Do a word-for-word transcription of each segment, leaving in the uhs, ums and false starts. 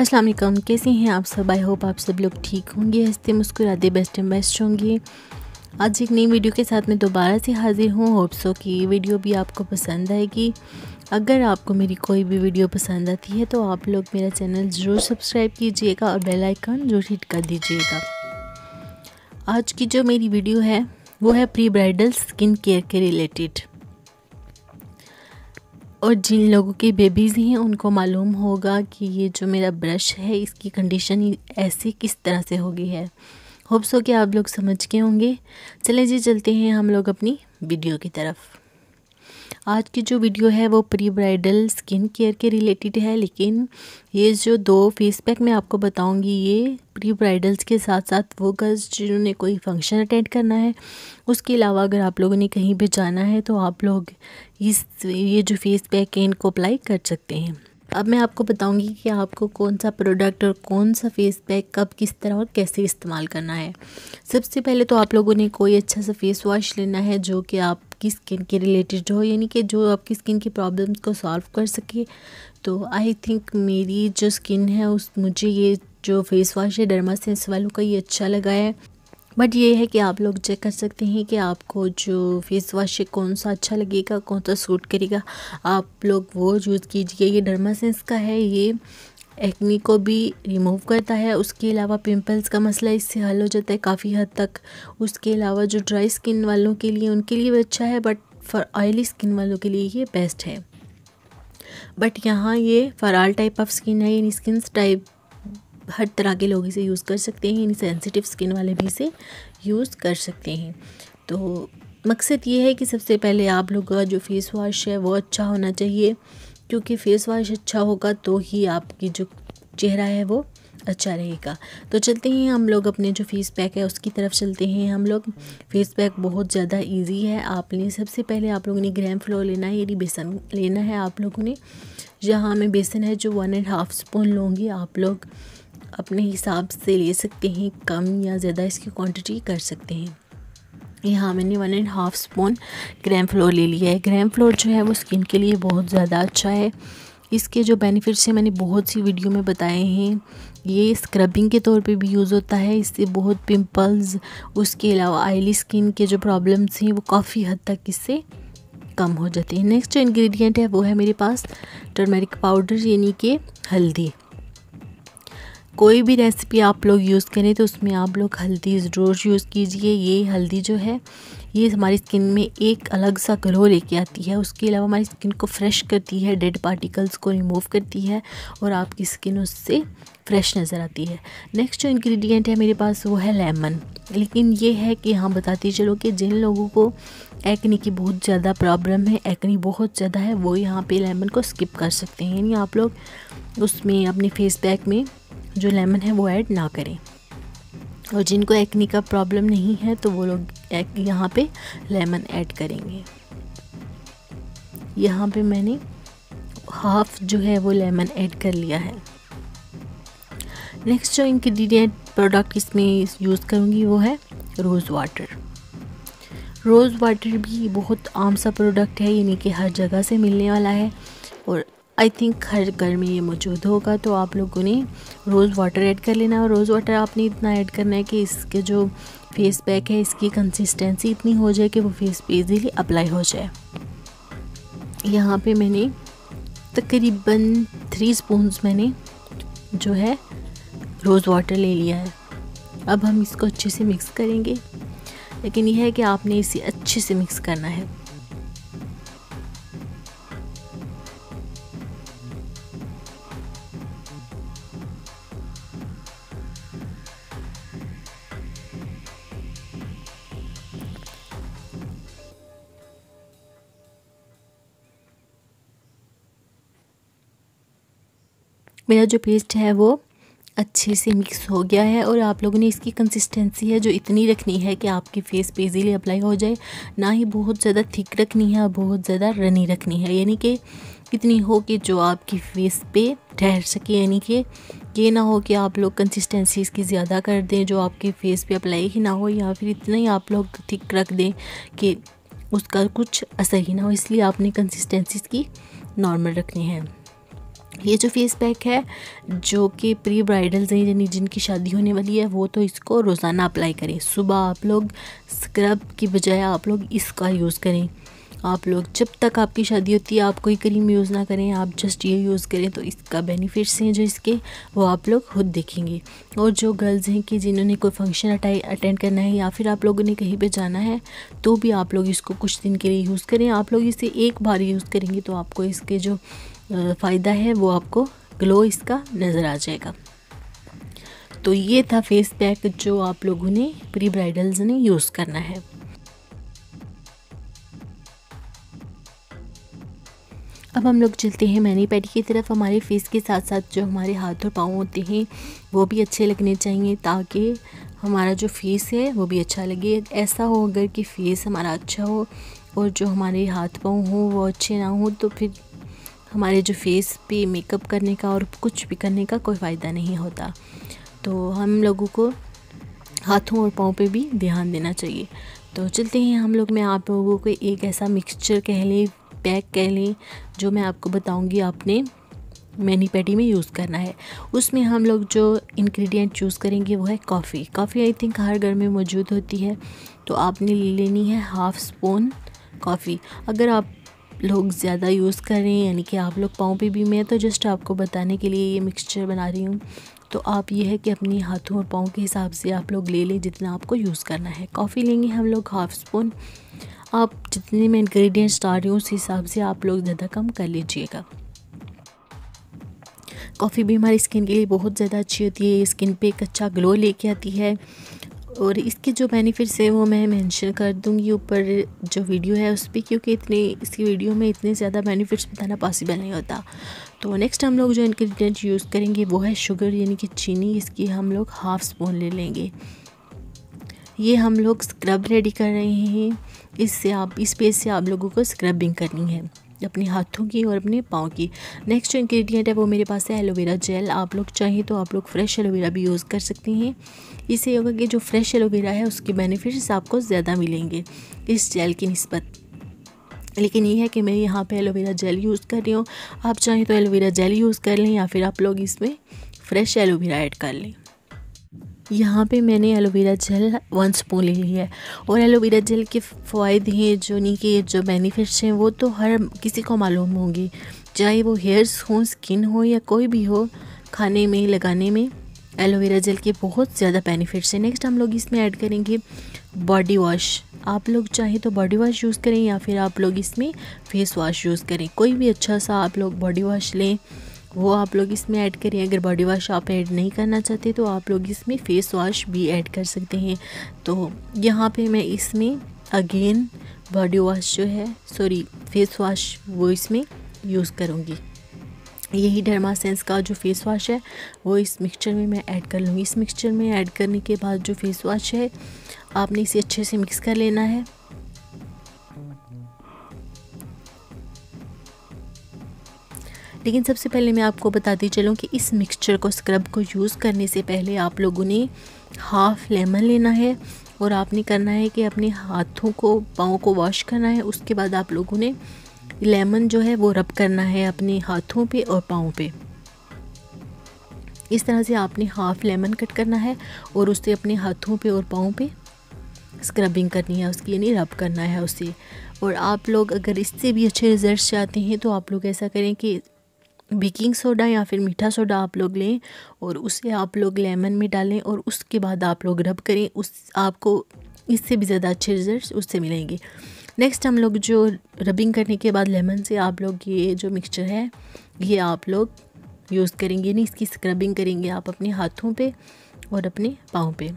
अस्सलाम वालेकुम, कैसे हैं आप सब। आई होप आप सब लोग ठीक होंगे, हंसते मुस्कुराते बेस्ट एंड बेस्ट होंगे। आज एक नई वीडियो के साथ मैं दोबारा से हाजिर हूँ। होप सो कि वीडियो भी आपको पसंद आएगी। अगर आपको मेरी कोई भी वीडियो पसंद आती है तो आप लोग मेरा चैनल ज़रूर सब्सक्राइब कीजिएगा और बेल आइकन जरूर हिट कर दीजिएगा। आज की जो मेरी वीडियो है वो है प्री ब्राइडल स्किन केयर के रिलेटेड, और जिन लोगों के बेबीज़ हैं उनको मालूम होगा कि ये जो मेरा ब्रश है इसकी कंडीशन ऐसी किस तरह से हो गई है। होप सो कि आप लोग समझ के होंगे। चले जी चलते हैं हम लोग अपनी वीडियो की तरफ। आज की जो वीडियो है वो प्री ब्राइडल स्किन केयर के रिलेटेड है, लेकिन ये जो दो फेस पैक मैं आपको बताऊंगी ये प्री ब्राइडल्स के साथ साथ वो गर्ल्स जिन्होंने कोई फंक्शन अटेंड करना है, उसके अलावा अगर आप लोगों ने कहीं भी जाना है तो आप लोग इस ये जो फेस पैक है इनको अप्लाई कर सकते हैं। अब मैं आपको बताऊंगी कि आपको कौन सा प्रोडक्ट और कौन सा फेस पैक कब किस तरह और कैसे इस्तेमाल करना है। सबसे पहले तो आप लोगों ने कोई अच्छा सा फेस वॉश लेना है जो कि आपकी स्किन के रिलेटेड हो, यानी कि जो आपकी स्किन की प्रॉब्लम्स को सॉल्व कर सके। तो आई थिंक मेरी जो स्किन है उस मुझे ये जो फेस वॉश है डर्मा सेंस वालों का ये अच्छा लगा है। बट ये है कि आप लोग चेक कर सकते हैं कि आपको जो फेस वॉश है कौन सा अच्छा लगेगा, कौन सा सूट करेगा। आप लोग वो यूज़ कीजिए। ये डर्मा सेंस का है, ये एक्ने को भी रिमूव करता है, उसके अलावा पिंपल्स का मसला इससे हल हो जाता है काफ़ी हद तक। उसके अलावा जो ड्राई स्किन वालों के लिए उनके लिए भी अच्छा है, बट फॉर ऑयली स्किन वालों के लिए ये बेस्ट है। बट यहाँ ये for all type of skin है, यानी स्किन टाइप हर तरह के लोग इसे यूज़ कर सकते हैं, यानी सेंसिटिव स्किन वाले भी इसे यूज़ कर सकते हैं। तो मकसद ये है कि सबसे पहले आप लोगों का जो फेस वॉश है वो अच्छा होना चाहिए, क्योंकि फेस वॉश अच्छा होगा तो ही आपकी जो चेहरा है वो अच्छा रहेगा। तो चलते हैं हम लोग अपने जो फेस पैक है उसकी तरफ चलते हैं। हम लोग फेस पैक बहुत ज़्यादा इजी है। आपने सबसे पहले आप लोगों ने ग्राम फ्लोर लेना है, यानी बेसन लेना है आप लोगों ने। यहाँ में बेसन है जो वन एंड हाफ स्पून लूँगी। आप लोग अपने हिसाब से ले सकते हैं, कम या ज़्यादा इसकी क्वांटिटी कर सकते हैं। यहाँ मैंने one and half spoon gram flour ले लिया है। ग्राम फ्लोर जो है वो स्किन के लिए बहुत ज़्यादा अच्छा है। इसके जो बेनिफिट्स हैं मैंने बहुत सी वीडियो में बताए हैं। ये स्क्रबिंग के तौर पे भी यूज़ होता है, इससे बहुत पिंपल्स, उसके अलावा ऑयली स्किन के जो प्रॉब्लम्स हैं वो काफ़ी हद तक इससे कम हो जाते हैं। नेक्स्ट जो इन्ग्रीडियंट है वो है मेरे पास टर्मरिक पाउडर, यानी कि हल्दी। कोई भी रेसिपी आप लोग यूज़ करें तो उसमें आप लोग हल्दी ज़रूर यूज़ कीजिए। ये हल्दी जो है ये हमारी स्किन में एक अलग सा ग्लो लेके आती है, उसके अलावा हमारी स्किन को फ्रेश करती है, डेड पार्टिकल्स को रिमूव करती है और आपकी स्किन उससे फ्रेश नज़र आती है। नेक्स्ट जो इंग्रेडिएंट है मेरे पास वो है लेमन। लेकिन ये है कि हाँ बताते चलो कि जिन लोगों को एक्ने की बहुत ज़्यादा प्रॉब्लम है, एक्ने बहुत ज़्यादा है, वो यहाँ पर लेमन को स्किप कर सकते हैं, यानी आप लोग उसमें अपने फेस पैक में जो लेमन है वो ऐड ना करें। और जिनको एक्ने का प्रॉब्लम नहीं है तो वो लोग यहाँ पे लेमन ऐड करेंगे। यहाँ पे मैंने हाफ जो है वो लेमन ऐड कर लिया है। नेक्स्ट जो इंग्रेडिएंट प्रोडक्ट इसमें यूज़ करूँगी वो है रोज़ वाटर। रोज़ वाटर भी बहुत आम सा प्रोडक्ट है, यानी कि हर जगह से मिलने वाला है और आई थिंक हर घर में ये मौजूद होगा। तो आप लोगों ने रोज़ वाटर ऐड कर लेना है, और रोज़ वाटर आपने इतना ऐड करना है कि इसके जो फेस पैक है इसकी कंसिस्टेंसी इतनी हो जाए कि वो फेस पे इजीली अप्लाई हो जाए। यहाँ पे मैंने तकरीबन थ्री स्पून्स मैंने जो है रोज़ वाटर ले लिया है। अब हम इसको अच्छे से मिक्स करेंगे, लेकिन यह है कि आपने इसे अच्छे से मिक्स करना है। मेरा जो पेस्ट है वो अच्छे से मिक्स हो गया है, और आप लोगों ने इसकी कंसिस्टेंसी है जो इतनी रखनी है कि आपके फेस पे इजीली अप्लाई हो जाए, ना ही बहुत ज़्यादा थिक रखनी है और बहुत ज़्यादा रनी रखनी है, यानी कि इतनी हो कि जो आपकी फेस पे ठहर सके, यानी कि ये ना हो कि आप लोग कंसिस्टेंसी इसकी ज़्यादा कर दें जो आपके फेस पे अप्लाई ही ना हो, या फिर इतना ही आप लोग थिक रख दें कि उसका कुछ असर ही ना हो। इसलिए आपने कंसिस्टेंसी इसकी नॉर्मल रखनी है। ये जो फेस पैक है जो कि प्री ब्राइडल्स हैं यानी जिनकी शादी होने वाली है वो तो इसको रोज़ाना अप्लाई करें। सुबह आप लोग स्क्रब की बजाय आप लोग इसका यूज़ करें। आप लोग जब तक आपकी शादी होती है आप कोई क्रीम यूज़ ना करें, आप जस्ट ये यूज़ करें। तो इसका बेनिफिट्स हैं जो इसके वो आप लोग खुद देखेंगे। और जो गर्ल्स हैं कि जिन्होंने कोई फंक्शन अटेंड करना है या फिर आप लोगों ने कहीं पे जाना है तो भी आप लोग इसको कुछ दिन के लिए यूज़ करें। आप लोग इसे एक बार यूज़ करेंगे तो आपको इसके जो फ़ायदा है वो आपको ग्लो इसका नज़र आ जाएगा। तो ये था फेस पैक जो आप लोगों ने प्री ब्राइडल्स ने यूज़ करना है। अब हम लोग चलते हैं मैनी पैडी की तरफ। हमारे फेस के साथ साथ जो हमारे हाथ और पाँव होते हैं वो भी अच्छे लगने चाहिए ताकि हमारा जो फेस है वो भी अच्छा लगे। ऐसा हो अगर कि फेस हमारा अच्छा हो और जो हमारे हाथ पाँव हो वो अच्छे ना हो तो फिर हमारे जो फेस पे मेकअप करने का और कुछ भी करने का कोई फ़ायदा नहीं होता। तो हम लोगों को हाथों और पाँव पे भी ध्यान देना चाहिए। तो चलते हैं हम लोग, मैं आप लोगों को एक ऐसा मिक्सचर कह लें, पैक कह लें, जो मैं आपको बताऊंगी आपने मैनी पैडी में यूज़ करना है। उसमें हम लोग जो इंग्रेडिएंट यूज़ करेंगे वो है कॉफ़ी। कॉफ़ी आई थिंक हर घर में मौजूद होती है। तो आपने ले लेनी है हाफ़ स्पून कॉफ़ी। अगर आप लोग ज़्यादा यूज़ करें यानी कि आप लोग पाँव पे भी, मैं तो जस्ट आपको बताने के लिए ये मिक्सचर बना रही हूँ। तो आप ये है कि अपने हाथों और पाँव के हिसाब से आप लोग ले लें जितना आपको यूज़ करना है। कॉफ़ी लेंगे हम लोग हाफ़ स्पून। आप जितने में इंग्रेडिएंट्स डाल रही हूँ उस हिसाब से आप लोग ज़्यादा कम कर लीजिएगा। कॉफ़ी भी हमारी स्किन के लिए बहुत ज़्यादा अच्छी होती है, स्किन पे एक अच्छा ग्लो लेके आती है। और इसके जो बेनिफिट्स हैं वो मैं मेंशन कर दूंगी ऊपर जो वीडियो है उस पर, क्योंकि इतने इसकी वीडियो में इतने ज़्यादा बेनिफिट्स बताना पॉसिबल नहीं होता। तो नेक्स्ट हम लोग जो इंग्रेडिएंट यूज़ करेंगे वो है शुगर यानी कि चीनी। इसकी हम लोग हाफ़ स्पून ले लेंगे। ये हम लोग स्क्रब रेडी कर रहे हैं। इससे आप इस पेज से आप लोगों को स्क्रबिंग करनी है अपने हाथों की और अपने पाँव की। नेक्स्ट जो इंग्रेडिएंट है वो मेरे पास है एलोवेरा जेल। आप लोग चाहें तो आप लोग फ्रेश एलोवेरा भी यूज़ कर सकते हैं। इससे होगा कि जो फ्रेश एलोवेरा है उसके बेनिफिट्स आपको ज़्यादा मिलेंगे इस जेल की निस्बत। लेकिन ये है कि मैं यहाँ पे एलोवेरा जेल यूज़ कर रही हूँ। आप चाहें तो एलोवेरा जेल यूज़ कर लें या फिर आप लोग इसमें फ्रेश एलोवेरा ऐड कर लें। यहाँ पे मैंने एलोवेरा जेल वन स्पून ले लिया है। और एलोवेरा जेल के फ़ायदे हैं जो नहीं कि जो बेनिफिट्स हैं वो तो हर किसी को मालूम होंगे, चाहे वो हेयर्स हो, स्किन हो या कोई भी हो। खाने में लगाने में एलोवेरा जेल के बहुत ज़्यादा बेनिफिट्स हैं। नेक्स्ट हम लोग इसमें ऐड करेंगे बॉडी वॉश। आप लोग चाहें तो बॉडी वॉश यूज़ करें या फिर आप लोग इसमें फेस वॉश यूज़ करें। कोई भी अच्छा सा आप लोग बॉडी वॉश लें वो आप लोग इसमें ऐड करें। अगर बॉडी वॉश आप ऐड नहीं करना चाहते तो आप लोग इसमें फ़ेस वॉश भी ऐड कर सकते हैं। तो यहाँ पे मैं इसमें अगेन बॉडी वॉश जो है सॉरी फेस वॉश वो इसमें यूज़ करूँगी। यही डर्मा सेंस का जो फेस वॉश है वो इस मिक्सचर में मैं ऐड कर लूँगी। इस मिक्सचर में ऐड करने के बाद जो फेस वॉश है आपने इसे अच्छे से मिक्स कर लेना है। लेकिन सबसे पहले मैं आपको बताती चलूँ कि इस मिक्सचर को स्क्रब को यूज़ करने से पहले आप लोगों ने हाफ़ लेमन लेना है और आपने करना है कि अपने हाथों को पाँव को वॉश करना है। उसके बाद आप लोगों ने लेमन जो है वो रब करना है अपने हाथों पे और पाँव पे। इस तरह से आपने हाफ़ लेमन कट करना है और उसे अपने हाथों पे और पाँव पे स्क्रबिंग करनी है उसकी, यानी रब करना है उसे। और आप लोग अगर इससे भी अच्छे रिजल्ट्स चाहते हैं तो आप लोग ऐसा करें कि बेकिंग सोडा या फिर मीठा सोडा आप लोग लें और उसे आप लोग लेमन में डालें और उसके बाद आप लोग रब करें। उस आपको इससे भी ज़्यादा अच्छे रिजल्ट्स उससे मिलेंगे। नेक्स्ट हम लोग जो रबिंग करने के बाद लेमन से आप लोग ये जो मिक्सचर है ये आप लोग यूज़ करेंगे, यानी इसकी स्क्रबिंग करेंगे आप अपने हाथों पे और अपने पाँव पे।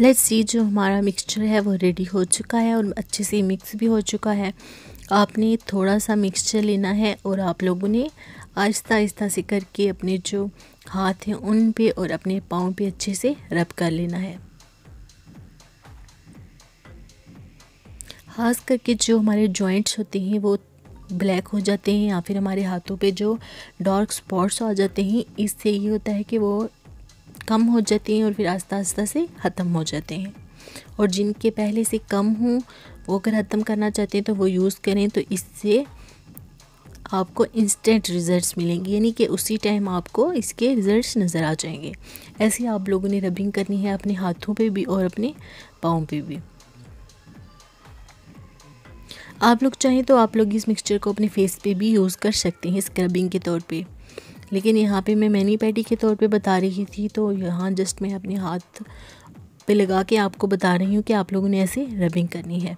लेट्स सी, जो हमारा मिक्सचर है वो रेडी हो चुका है और अच्छे से मिक्स भी हो चुका है। आपने थोड़ा सा मिक्सचर लेना है और आप लोगों ने आहिस्ता आहिस्ता से करके अपने जो हाथ हैं उन पे और अपने पाँव पे अच्छे से रब कर लेना है। खास करके जो हमारे जॉइंट्स होते हैं वो ब्लैक हो जाते हैं या फिर हमारे हाथों पे जो डार्क स्पॉट्स आ जाते हैं, इससे ये होता है कि वो कम हो जाते हैं और फिर आहिस्ता आहिस्ता से ख़त्म हो जाते हैं। और जिनके पहले से कम हों वो अगर ख़त्म करना चाहते हैं तो वो यूज़ करें, तो इससे आपको इंस्टेंट रिज़ल्ट्स मिलेंगे, यानी कि उसी टाइम आपको इसके रिज़ल्ट्स नज़र आ जाएंगे। ऐसे आप लोगों ने रबिंग करनी है अपने हाथों पे भी और अपने पाँव पे भी। आप लोग चाहें तो आप लोग इस मिक्सचर को अपने फेस पे भी यूज़ कर सकते हैं स्क्रबिंग के तौर पे, लेकिन यहाँ पे मैं मैनी पैडी के तौर पे बता रही थी, तो यहाँ जस्ट मैं अपने हाथ पे लगा के आपको बता रही हूँ कि आप लोगों ने ऐसे रबिंग करनी है।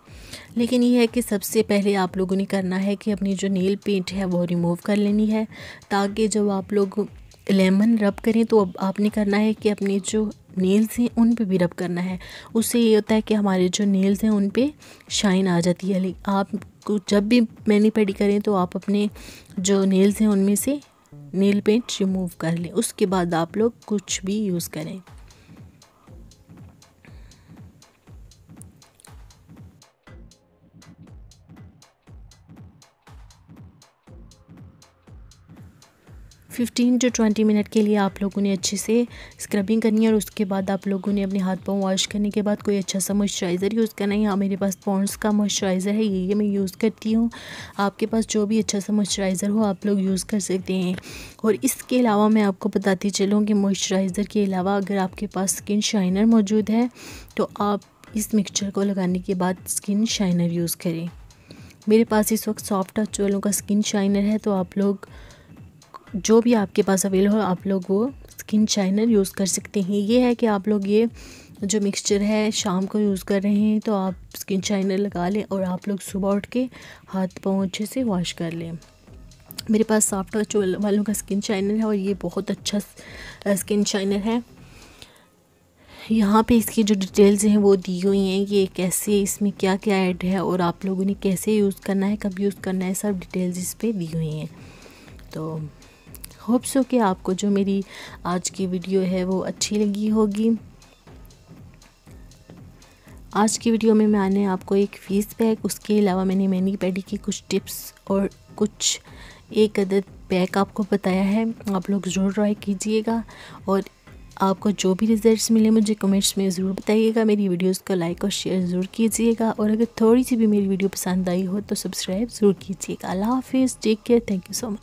लेकिन यह है कि सबसे पहले आप लोगों ने करना है कि अपनी जो नेल पेंट है वो रिमूव कर लेनी है, ताकि जब आप लोग लेमन रब करें तो अब आपने करना है कि अपने जो नेल्स हैं उन पे भी रब करना है। उससे ये होता है कि हमारे जो नेल्स हैं उन पे शाइन आ जाती है। लेकिन आपको जब भी मैनी पेडी करें तो आप अपने जो नेल्स हैं उनमें से नेल पेंट रिमूव कर लें, उसके बाद आप लोग कुछ भी यूज़ करें। फिफ्टीन टू ट्वेंटी मिनट के लिए आप लोगों ने अच्छे से स्क्रबिंग करनी है और उसके बाद आप लोगों ने अपने हाथ पाँव वॉश करने के बाद कोई अच्छा सा मॉइस्चराइज़र यूज़ करना है। यहाँ मेरे पास पॉन्ड्स का मॉइस्चराइज़र है, ये मैं यूज़ करती हूँ। आपके पास जो भी अच्छा सा मॉइस्चराइज़र हो आप लोग यूज़ कर सकते हैं। और इसके अलावा मैं आपको बताती चलूँ कि मॉइस्चराइज़र के अलावा अगर आपके पास स्किन शाइनर मौजूद है तो आप इस मिक्सचर को लगाने के बाद स्किन शाइनर यूज़ करें। मेरे पास इस वक्त सॉफ्ट टच वालों का स्किन शाइनर है, तो आप लोग जो भी आपके पास अवेल हो आप लोग वो स्किन शाइनर यूज़ कर सकते हैं। ये है कि आप लोग ये जो मिक्सचर है शाम को यूज़ कर रहे हैं तो आप स्किन शाइनर लगा लें और आप लोग सुबह उठ के हाथ पाँव अच्छे से वॉश कर लें। मेरे पास सॉफ्ट टच वालों का स्किन शाइनर है और ये बहुत अच्छा स्किन शाइनर है। यहाँ पे इसकी जो डिटेल्स हैं वो दी हुई हैं, ये कैसे इसमें क्या क्या ऐड है और आप लोगों ने कैसे यूज़ करना है, कब यूज़ करना है, सब डिटेल्स इस पर दी हुई हैं। तो होप्स हो कि आपको जो मेरी आज की वीडियो है वो अच्छी लगी होगी। आज की वीडियो में मैंने आपको एक फेस पैक, उसके अलावा मैंने मैनी पेडी की कुछ टिप्स और कुछ एक अदद पैक आपको बताया है। आप लोग ज़रूर ट्राई कीजिएगा और आपको जो भी रिज़ल्ट्स मिले मुझे कमेंट्स में ज़रूर बताइएगा। मेरी वीडियोस को लाइक और शेयर ज़रूर कीजिएगा और अगर थोड़ी सी भी मेरी वीडियो पसंद आई हो तो सब्सक्राइब ज़रूर कीजिएगा। अल्लाह हाफिज़, take care, thank you so much.